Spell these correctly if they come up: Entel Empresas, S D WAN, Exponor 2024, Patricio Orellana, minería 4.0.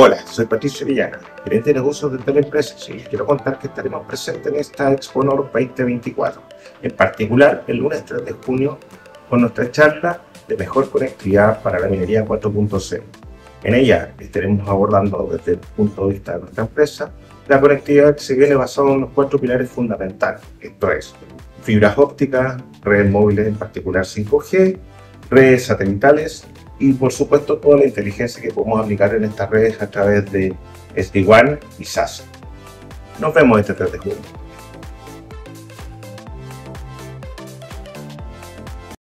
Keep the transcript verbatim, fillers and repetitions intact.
Hola, soy Patricio Orellana, gerente de negocios de Entel Empresas, y les quiero contar que estaremos presentes en esta Exponor veinte veinticuatro, en particular el lunes tres de junio, con nuestra charla de mejor conectividad para la minería cuatro punto cero. En ella estaremos abordando desde el punto de vista de nuestra empresa la conectividad que se viene basada en los cuatro pilares fundamentales, esto es, fibras ópticas, redes móviles en particular cinco G, redes satelitales, y por supuesto toda la inteligencia que podemos aplicar en estas redes a través de S D WAN y S A S. Nos vemos este tres de junio.